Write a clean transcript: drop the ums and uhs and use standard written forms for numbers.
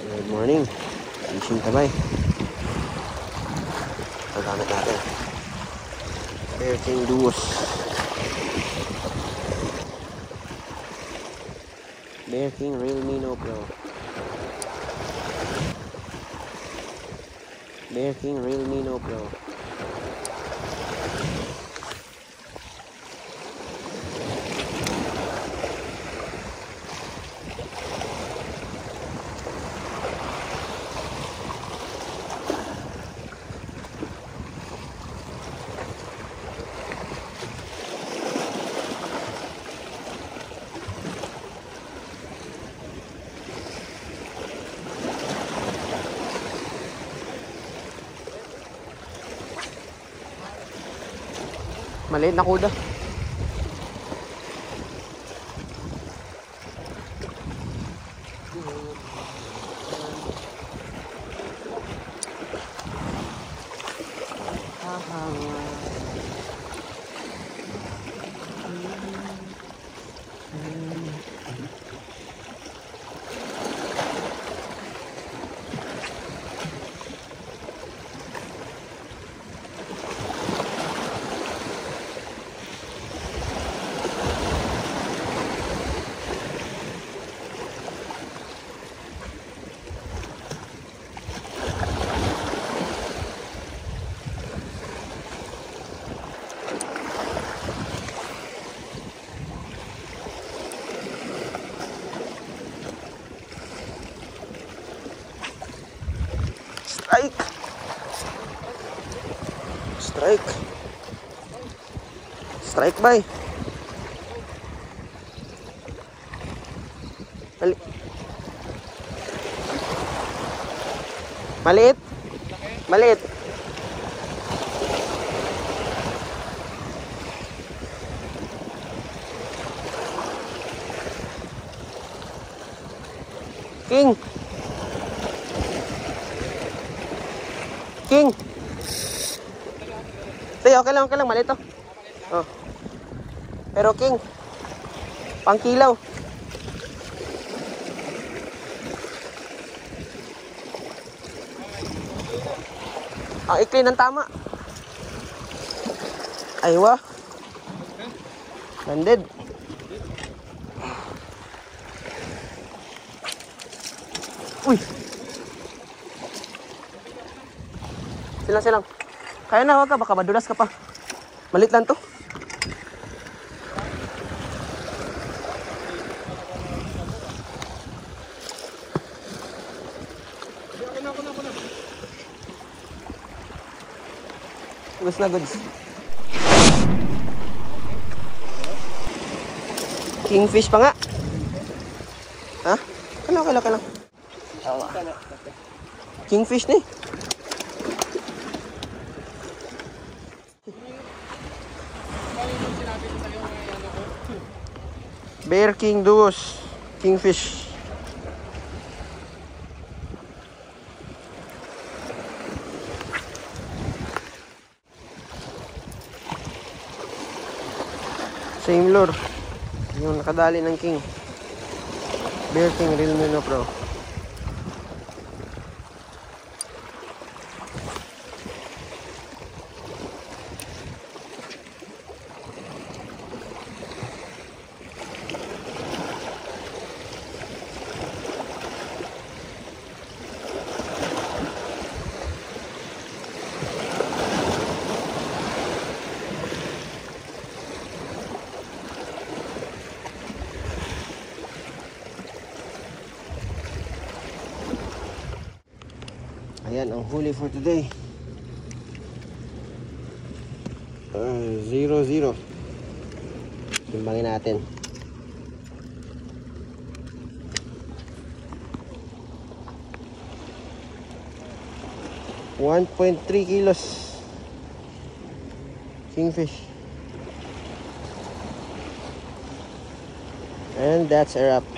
Good morning. Fishing tabay. Paggamit natin. Bearking duos. Bearking RealMinnow Pro. Bearking RealMinnow Pro. Maliit na kuda. Strike bay. Maliit. Maliit. King. King. Tayo, okay lang, maliit to. Oh. Pero king. Pangkilaw. Ang ikli ng tama. Aywa. Banded. Uy. Silang. Kaya na, wag ka. Baka madulas ka pa. Malit lang to. Goods na goods. Kingfish pa nga. Ha? Kailang. Kingfish na eh. Bearking duos. Kingfish. Same lure. Yung nakadali ng king. Bearking RealMinnow Pro. Ayan ang huli for today. 0-0. Timbangin natin. $1.3 kilos. Kingfish. And that's a wrap.